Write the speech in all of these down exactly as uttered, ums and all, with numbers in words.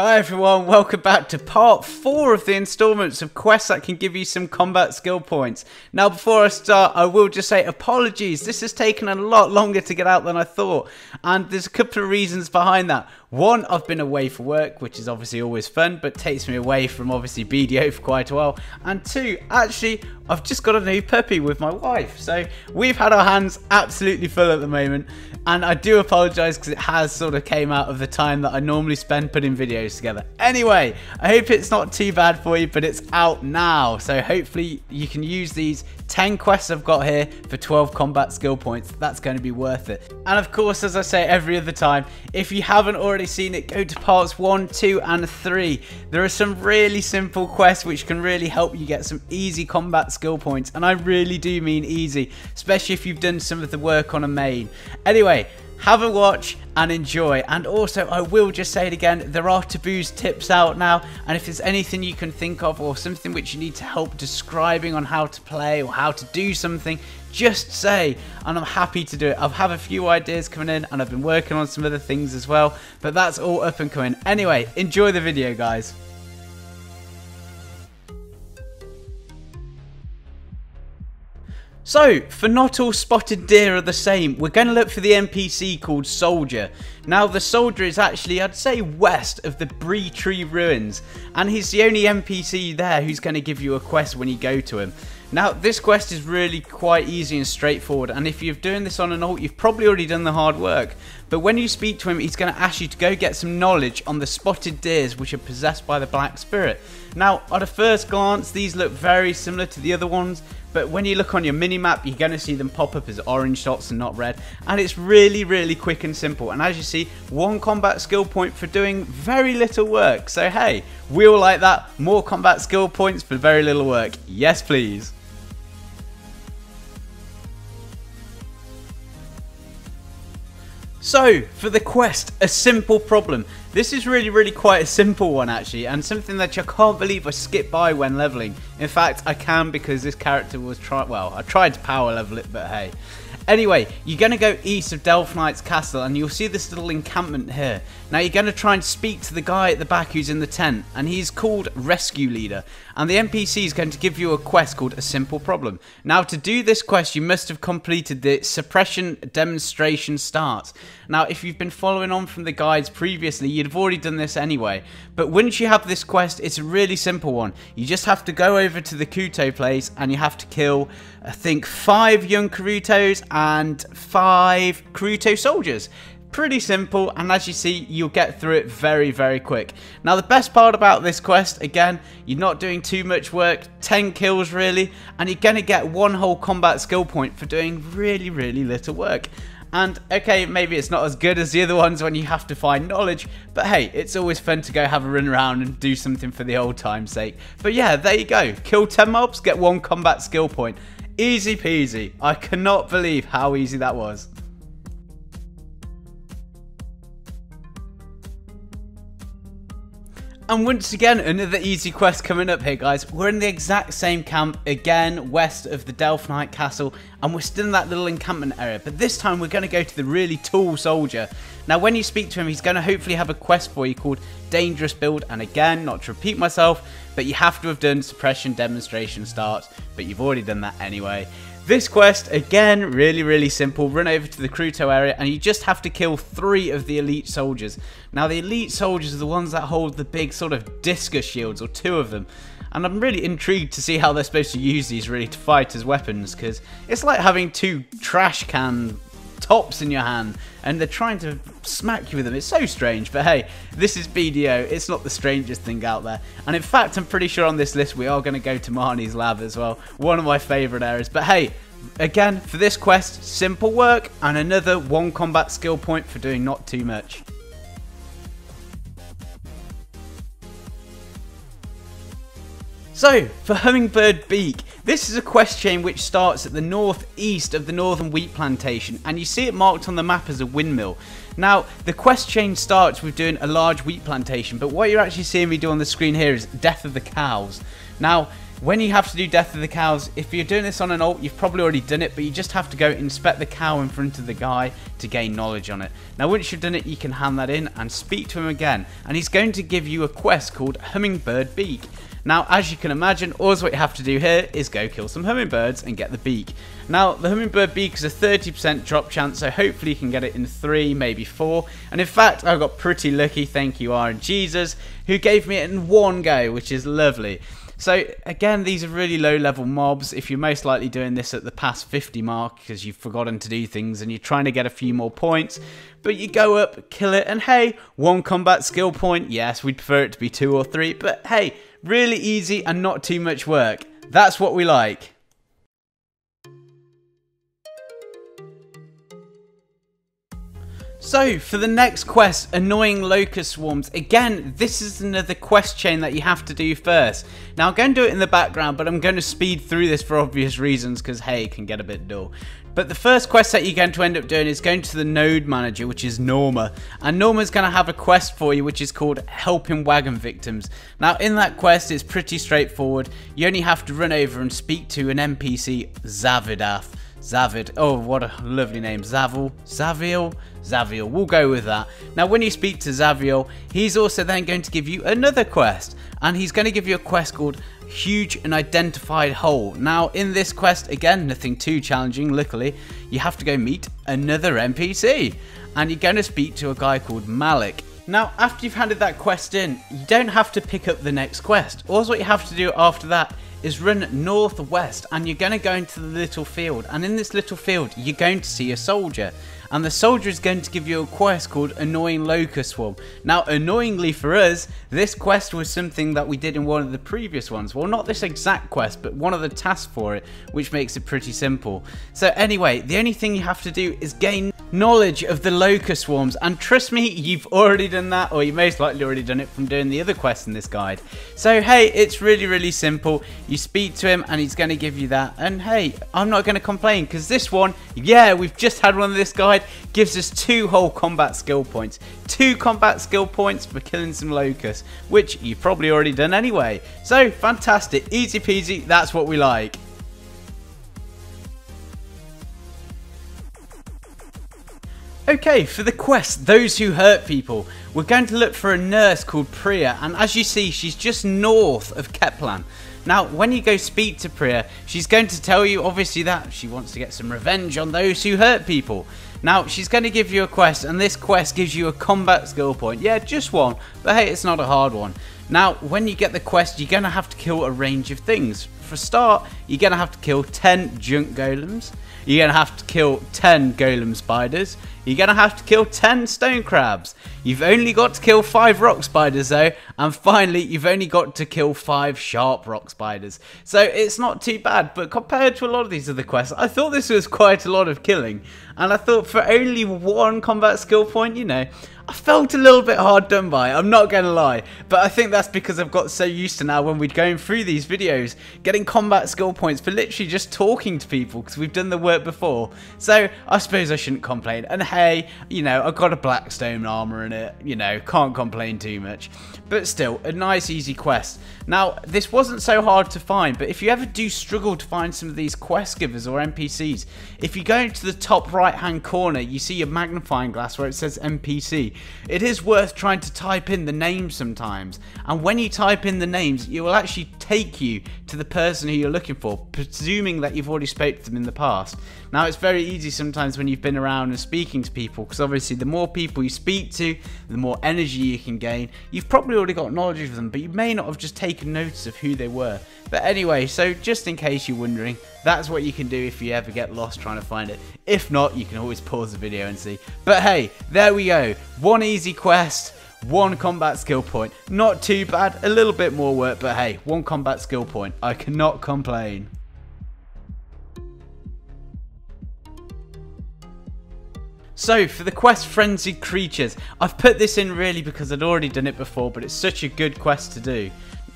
Hi everyone, welcome back to part four of the installments of quests that can give you some combat skill points. Now before I start, I will just say apologies, this has taken a lot longer to get out than I thought, and there's a couple of reasons behind that. One, I've been away for work, which is obviously always fun, but takes me away from obviously B D O for quite a while. And two, actually, I've just got a new puppy with my wife. So we've had our hands absolutely full at the moment. And I do apologise because it has sort of came out of the time that I normally spend putting videos together. Anyway, I hope it's not too bad for you, but it's out now. So hopefully you can use these ten quests I've got here for twelve combat skill points. That's going to be worth it. And of course, as I say every other time, if you haven't already seen it, go to parts one, two and three. There are some really simple quests which can really help you get some easy combat skill points, and I really do mean easy, especially if you've done some of the work on a main. Anyway, have a watch and enjoy. And also, I will just say it again, there are Taboo's tips out now, and if there's anything you can think of or something which you need to help describing on how to play or how to do something, just say, and I'm happy to do it. I've had a few ideas coming in, and I've been working on some other things as well, but that's all up and coming. Anyway, enjoy the video, guys. So, for not all spotted deer are the same, we're going to look for the N P C called Soldier. Now, the Soldier is actually, I'd say, west of the Bree Tree Ruins, and he's the only N P C there who's going to give you a quest when you go to him. Now, this quest is really quite easy and straightforward, and if you're doing this on an alt, you've probably already done the hard work. But when you speak to him, he's going to ask you to go get some knowledge on the spotted deers which are possessed by the Black Spirit. Now, at a first glance, these look very similar to the other ones, but when you look on your mini-map, you're going to see them pop up as orange dots and not red. And it's really, really quick and simple. And as you see, one combat skill point for doing very little work. So hey, we all like that. More combat skill points for very little work. Yes, please. So, for the quest, a simple problem. This is really, really quite a simple one actually, and something that I can't believe I skipped by when leveling. In fact, I can, because this character was try- well, I tried to power level it, but hey. Anyway, you're going to go east of Delphe Knights Castle, and you'll see this little encampment here. Now, you're going to try and speak to the guy at the back who's in the tent, and he's called Rescue Leader. And the N P C is going to give you a quest called A Simple Problem. Now, to do this quest, you must have completed the Suppression Demonstration Start. Now, if you've been following on from the guides previously, you'd have already done this anyway. But once you have this quest, it's a really simple one. You just have to go over to the Kuto place, and you have to kill, I think, five young Karutos and five Karuto soldiers. Pretty simple, and as you see, you'll get through it very, very quick. Now, the best part about this quest, again, you're not doing too much work, ten kills really, and you're going to get one whole combat skill point for doing really, really little work. And okay, maybe it's not as good as the other ones when you have to find knowledge, but hey, it's always fun to go have a run around and do something for the old time's sake. But yeah, there you go. Kill ten mobs, get one combat skill point. Easy peasy. I cannot believe how easy that was. And once again, another easy quest coming up here, guys. We're in the exact same camp, again, west of the Delphe Knight Castle, and we're still in that little encampment area, but this time we're going to go to the really tall soldier. Now, when you speak to him, he's going to hopefully have a quest for you called Dangerous Build, and again, not to repeat myself, but you have to have done Suppression Demonstration Start, but you've already done that anyway. This quest, again, really, really simple. Run over to the Kuto area, and you just have to kill three of the elite soldiers. Now, the elite soldiers are the ones that hold the big sort of discus shields, or two of them. And I'm really intrigued to see how they're supposed to use these, really, to fight as weapons, because it's like having two trash can tops in your hand, and they're trying to smack you with them. It's so strange, but hey, this is B D O. It's not the strangest thing out there. And in fact, I'm pretty sure on this list we are going to go to Marnie's Lab as well. One of my favourite areas. But hey, again, for this quest, simple work, and another one combat skill point for doing not too much. So, for Hummingbird Beak, this is a quest chain which starts at the northeast of the northern wheat plantation, and you see it marked on the map as a windmill. Now, the quest chain starts with doing a large wheat plantation, but what you're actually seeing me do on the screen here is Death of the Cows. Now, when you have to do Death of the Cows, if you're doing this on an alt, you've probably already done it, but you just have to go inspect the cow in front of the guy to gain knowledge on it. Now once you've done it, you can hand that in and speak to him again, and he's going to give you a quest called Hummingbird Beak. Now, as you can imagine, all what you have to do here is go kill some hummingbirds and get the beak. Now, the hummingbird beak is a thirty percent drop chance, so hopefully you can get it in three, maybe four. And in fact, I got pretty lucky, thank you, R and Jesus, who gave me it in one go, which is lovely. So, again, these are really low-level mobs. If you're most likely doing this at the past fifty mark because you've forgotten to do things and you're trying to get a few more points, but you go up, kill it, and hey, one combat skill point. Yes, we'd prefer it to be two or three, but hey, really easy and not too much work. That's what we like. So, for the next quest, Annoying Locust Swarms, again, this is another quest chain that you have to do first. Now, I'm going to do it in the background, but I'm going to speed through this for obvious reasons, because, hey, it can get a bit dull. But the first quest that you're going to end up doing is going to the node manager, which is Norma. And Norma's going to have a quest for you, which is called Helping Wagon Victims. Now, in that quest, it's pretty straightforward. You only have to run over and speak to an N P C, Zavidath. Zavid. Oh, what a lovely name. Zavil. Zavil. Zavil. We'll go with that. Now, when you speak to Zavil, he's also then going to give you another quest. And he's going to give you a quest called Huge and Identified Hole. Now, in this quest, again, nothing too challenging, luckily, you have to go meet another N P C. And you're going to speak to a guy called Malik. Now, after you've handed that quest in, you don't have to pick up the next quest. All what you have to do after that is run northwest, and you're going to go into the little field, and in this little field you're going to see a soldier, and the soldier is going to give you a quest called Annoying Locust Swarm. Now, annoyingly for us, this quest was something that we did in one of the previous ones. Well, not this exact quest, but one of the tasks for it, which makes it pretty simple. So anyway, the only thing you have to do is gain knowledge of the locust swarms, and trust me, you've already done that, or you most likely already done it from doing the other quest in this guide. So hey, it's really really simple. You speak to him and he's going to give you that, and hey, I'm not going to complain, because this one, yeah, we've just had one of this guide, gives us two whole combat skill points. Two combat skill points for killing some locusts, which you've probably already done anyway. So fantastic, easy peasy, that's what we like. Okay, for the quest, Those Who Hurt People, we're going to look for a nurse called Priya, and as you see, she's just north of Keplan. Now, when you go speak to Priya, she's going to tell you, obviously, that she wants to get some revenge on those who hurt people. Now, she's going to give you a quest, and this quest gives you a combat skill point. Yeah, just one, but hey, it's not a hard one. Now, when you get the quest, you're going to have to kill a range of things. For a start, you're going to have to kill ten junk golems. You're going to have to kill ten golem spiders. You're going to have to kill ten stone crabs. You've only got to kill five rock spiders though. And finally, you've only got to kill five sharp rock spiders. So it's not too bad. But compared to a lot of these other quests, I thought this was quite a lot of killing. And I thought for only one combat skill point, you know, I felt a little bit hard done by, I'm not going to lie, but I think that's because I've got so used to now when we're going through these videos, getting combat skill points for literally just talking to people, because we've done the work before. So I suppose I shouldn't complain, and hey, you know, I've got a Blackstone armor in it, you know, can't complain too much. But still, a nice easy quest. Now, this wasn't so hard to find, but if you ever do struggle to find some of these quest givers or N P Cs, if you go into the top right hand corner, you see a magnifying glass where it says N P C. It is worth trying to type in the names sometimes, and when you type in the names, it will actually take you to the person who you're looking for, presuming that you've already spoken to them in the past. Now, it's very easy sometimes when you've been around and speaking to people, because obviously the more people you speak to, the more energy you can gain. You've probably already got knowledge of them, but you may not have just taken notice of who they were. But anyway, so just in case you're wondering, that's what you can do if you ever get lost trying to find it. If not, you can always pause the video and see. But hey, there we go. One easy quest, one combat skill point. Not too bad, a little bit more work, but hey, one combat skill point. I cannot complain. So, for the quest Frenzied Creatures, I've put this in really because I'd already done it before, but it's such a good quest to do.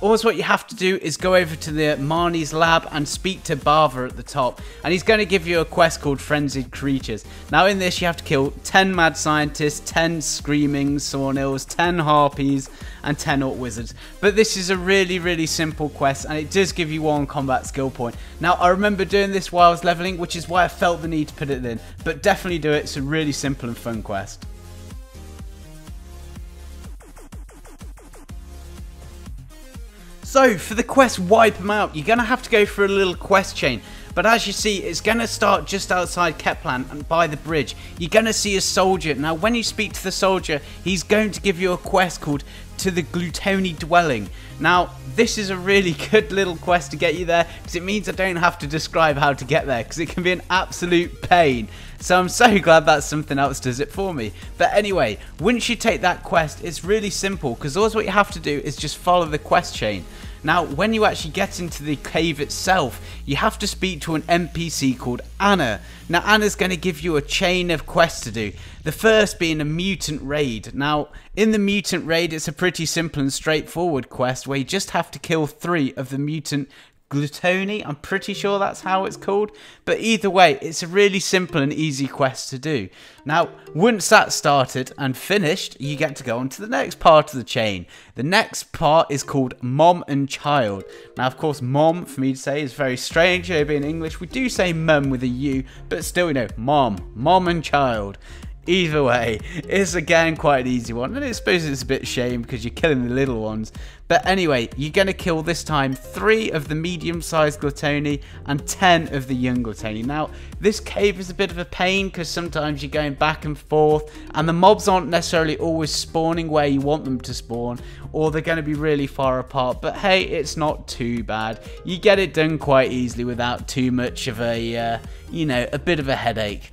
Almost what you have to do is go over to the Marnie's Lab and speak to Bava at the top, and he's going to give you a quest called Frenzied Creatures. Now in this you have to kill ten Mad Scientists, ten Screaming Sawnills, ten Harpies and ten Orc Wizards. But this is a really really simple quest and it does give you one combat skill point. Now I remember doing this while I was leveling, which is why I felt the need to put it in, but definitely do it, it's a really simple and fun quest. So for the quest Wipe Them Out, you're going to have to go through a little quest chain. But as you see, it's going to start just outside Kepland and by the bridge. You're going to see a soldier. Now when you speak to the soldier, he's going to give you a quest called To the Gluttony Dwelling. Now this is a really good little quest to get you there, because it means I don't have to describe how to get there, because it can be an absolute pain. So I'm so glad that something else does it for me. But anyway, once you take that quest, it's really simple, because all what you have to do is just follow the quest chain. Now when you actually get into the cave itself, you have to speak to an N P C called Anna. Now Anna's going to give you a chain of quests to do, the first being a mutant raid. Now in the mutant raid, it's a pretty simple and straightforward quest where you just have to kill three of the mutant Gluttony, I'm pretty sure that's how it's called, but either way it's a really simple and easy quest to do. Now once that's started and finished, you get to go on to the next part of the chain. The next part is called Mom and Child. Now of course mom for me to say is very strange over in English, we do say mum with a U, but still, you know, mom, mom and child. Either way, it's again quite an easy one, and I suppose it's a bit shame because you're killing the little ones. But anyway, you're going to kill this time three of the medium-sized Gluttony and ten of the young Gluttony. Now, this cave is a bit of a pain because sometimes you're going back and forth, and the mobs aren't necessarily always spawning where you want them to spawn, or they're going to be really far apart. But hey, it's not too bad. You get it done quite easily without too much of a, uh, you know, a bit of a headache.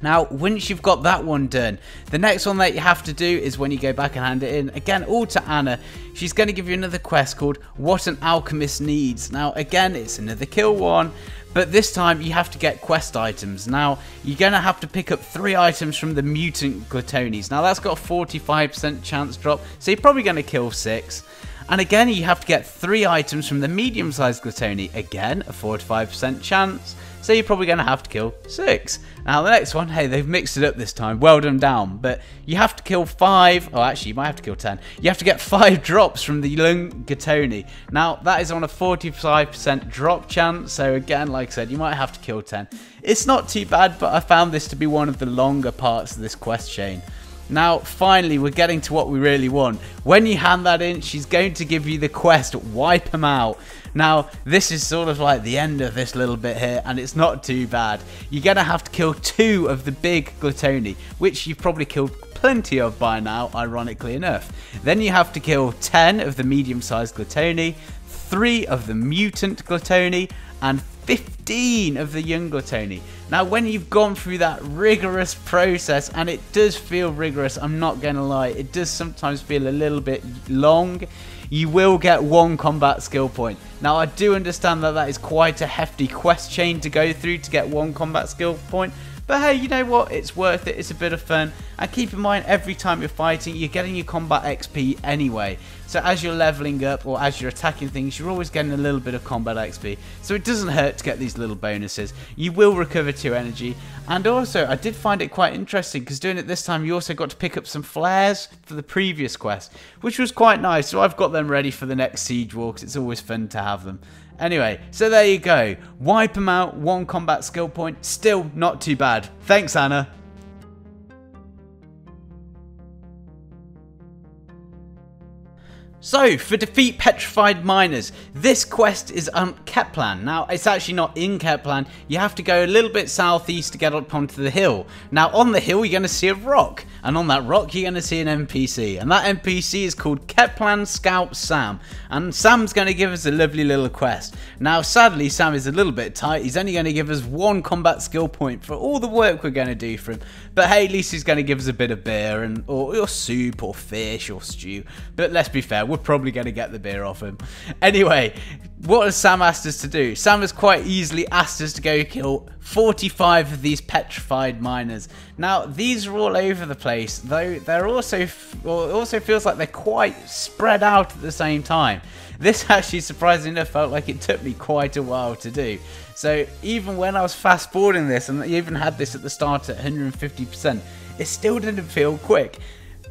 Now, once you've got that one done, the next one that you have to do is when you go back and hand it in, again, all to Anna. She's going to give you another quest called What an Alchemist Needs. Now, again, it's another kill one, but this time you have to get quest items. Now, you're going to have to pick up three items from the mutant Gluttonies. Now, that's got a forty-five percent chance drop, so you're probably going to kill six. And again, you have to get three items from the medium-sized Gluttony. Again, a forty-five percent chance, so you're probably going to have to kill six. Now, the next one, hey, they've mixed it up this time. Well done, down. But you have to kill five. Oh, actually, you might have to kill ten. You have to get five drops from the young Gluttony. Now, that is on a forty-five percent drop chance. So, again, like I said, you might have to kill ten. It's not too bad, but I found this to be one of the longer parts of this quest chain. Now, finally, we're getting to what we really want. When you hand that in, she's going to give you the quest, Wipe Them Out. Now, this is sort of like the end of this little bit here, and it's not too bad. You're going to have to kill two of the big Gluttony, which you've probably killed plenty of by now, ironically enough. Then you have to kill ten of the medium-sized Gluttony, three of the mutant Gluttony, and fifteen of the young Gluttony. Now when you've gone through that rigorous process, and it does feel rigorous, I'm not going to lie, it does sometimes feel a little bit long, you will get one combat skill point. Now I do understand that that is quite a hefty quest chain to go through to get one combat skill point, but hey, you know what, it's worth it, it's a bit of fun. And keep in mind, every time you're fighting, you're getting your combat X P anyway. So as you're leveling up or as you're attacking things, you're always getting a little bit of combat X P. So it doesn't hurt to get these little bonuses. You will recover two energy. And also, I did find it quite interesting, because doing it this time, you also got to pick up some flares for the previous quest, which was quite nice. So I've got them ready for the next siege war, because it's always fun to have them. Anyway, so there you go. Wipe Them Out, one combat skill point. Still not too bad. Thanks, Anna. So, for Defeat Petrified Miners, this quest is on Kepland. Now, it's actually not in Kepland. You have to go a little bit southeast to get up onto the hill. Now, on the hill, you're going to see a rock. And on that rock, you're going to see an N P C. And that N P C is called Keplan Scout Sam. And Sam's going to give us a lovely little quest. Now, sadly, Sam is a little bit tight. He's only going to give us one combat skill point for all the work we're going to do for him. But hey, at least he's going to give us a bit of beer and or, or soup or fish or stew. But let's be fair. we're probably going to get the beer off him. Anyway, what has Sam asked us to do? Sam has quite easily asked us to go kill forty-five of these petrified miners. Now, these are all over the place, though they're also, well, it also feels like they're quite spread out at the same time. This actually, surprisingly enough, felt like it took me quite a while to do. So even when I was fast forwarding this, and I even had this at the start at one hundred fifty percent, it still didn't feel quick.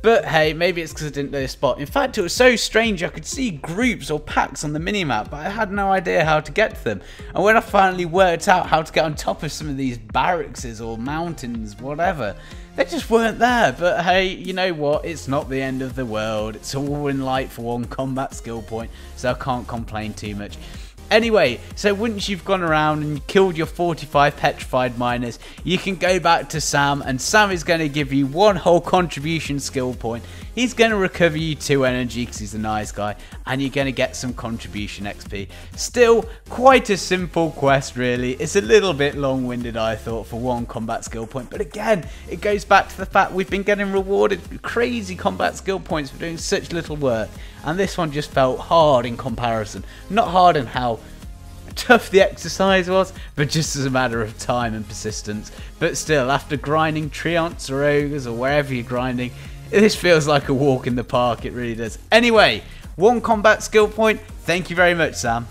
But hey, maybe it's because I didn't know the spot. In fact, it was so strange I could see groups or packs on the minimap, but I had no idea how to get to them. And when I finally worked out how to get on top of some of these barracks or mountains, whatever, they just weren't there. But hey, you know what? It's not the end of the world. It's all in light for one combat skill point, so I can't complain too much. Anyway, so once you've gone around and killed your forty-five petrified miners, you can go back to Sam, and Sam is going to give you one whole contribution skill point. He's going to recover you two energy because he's a nice guy, and you're going to get some contribution X P. Still, quite a simple quest really. It's a little bit long-winded, I thought, for one combat skill point. But again, it goes back to the fact we've been getting rewarded crazy combat skill points for doing such little work. And this one just felt hard in comparison. Not hard in how tough the exercise was, but just as a matter of time and persistence. But still, after grinding treants or ogres or wherever you're grinding, this feels like a walk in the park. It really does. Anyway, one combat skill point. Thank you very much, Sam.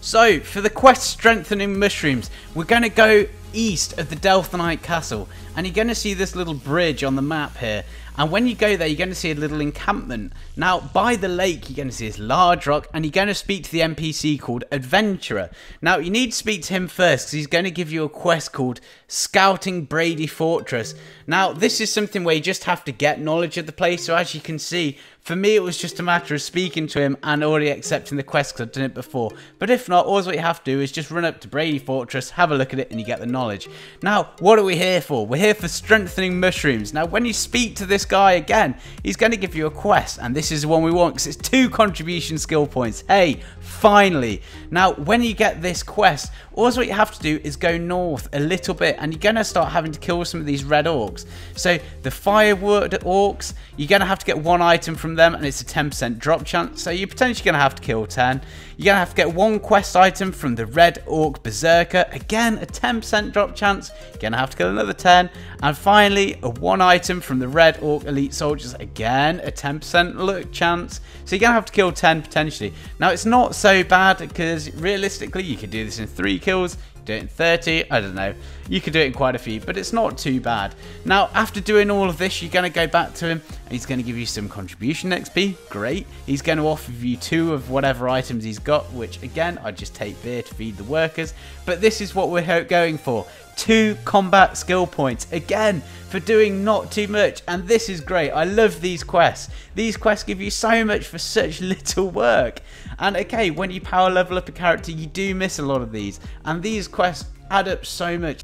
So, for the quest Strengthening Mushrooms, we're going to go east of the Delphe Knights Castle, and you're going to see this little bridge on the map here, and when you go there you're going to see a little encampment. Now, by the lake you're going to see this large rock, and you're going to speak to the N P C called Adventurer. Now, you need to speak to him first because he's going to give you a quest called Scouting Brady Fortress. Now, this is something where you just have to get knowledge of the place, so as you can see, for me it was just a matter of speaking to him and already accepting the quest because I've done it before. But if not, all what you have to do is just run up to Brady Fortress, have a look at it, and you get the knowledge. Now, what are we here for? We're here for Strengthening Mushrooms. Now, when you speak to this guy again, he's going to give you a quest, and this is the one we want because it's two contribution skill points. Hey, finally. Now, when you get this quest, all what you have to do is go north a little bit, and you're going to start having to kill some of these red orcs. So the firewood orcs, you're going to have to get one item from them, and it's a ten percent drop chance, so you're potentially going to have to kill ten. You're going to have to get one quest item from the red orc berserker, again a ten percent drop chance, you're going to have to kill another ten. And finally, a one item from the red orc elite soldiers, again a ten percent luck chance, so you're going to have to kill ten potentially. Now, it's not so bad because realistically you can do this in three kills, do it in thirty, I don't know, you could do it in quite a few, but it's not too bad. Now, after doing all of this, you're going to go back to him, and he's going to give you some contribution X P, great. He's going to offer you two of whatever items he's got, which again, I just take beer to feed the workers, but this is what we're going for, two combat skill points, again, for doing not too much, and this is great. I love these quests. These quests give you so much for such little work. And okay, when you power level up a character, you do miss a lot of these, and these quests add up so much.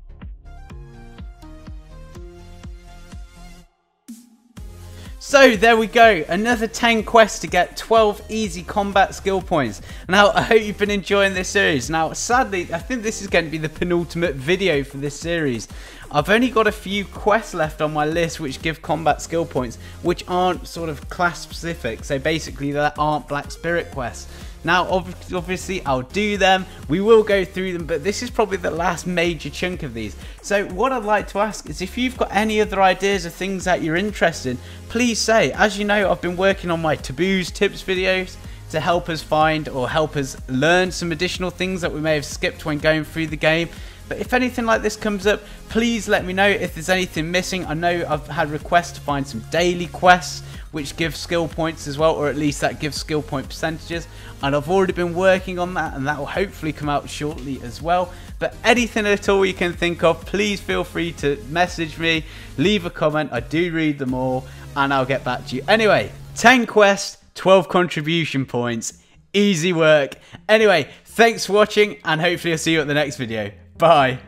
So there we go, another ten quests to get twelve easy combat skill points. Now, I hope you've been enjoying this series. Now, sadly, I think this is going to be the penultimate video for this series. I've only got a few quests left on my list which give combat skill points, which aren't sort of class specific, so basically there aren't Black Spirit quests. Now, obviously, I'll do them, we will go through them, but this is probably the last major chunk of these. So what I'd like to ask is if you've got any other ideas of things that you're interested in, please say. As you know, I've been working on my Taboo's Tips videos to help us find or help us learn some additional things that we may have skipped when going through the game. But if anything like this comes up, please let me know if there's anything missing. I know I've had requests to find some daily quests which give skill points as well, or at least that gives skill point percentages, and I've already been working on that, and that will hopefully come out shortly as well. But anything at all you can think of, please feel free to message me, leave a comment, I do read them all, and I'll get back to you. Anyway, ten quests, twelve contribution points, easy work. Anyway, thanks for watching, and hopefully I'll see you at the next video. Bye.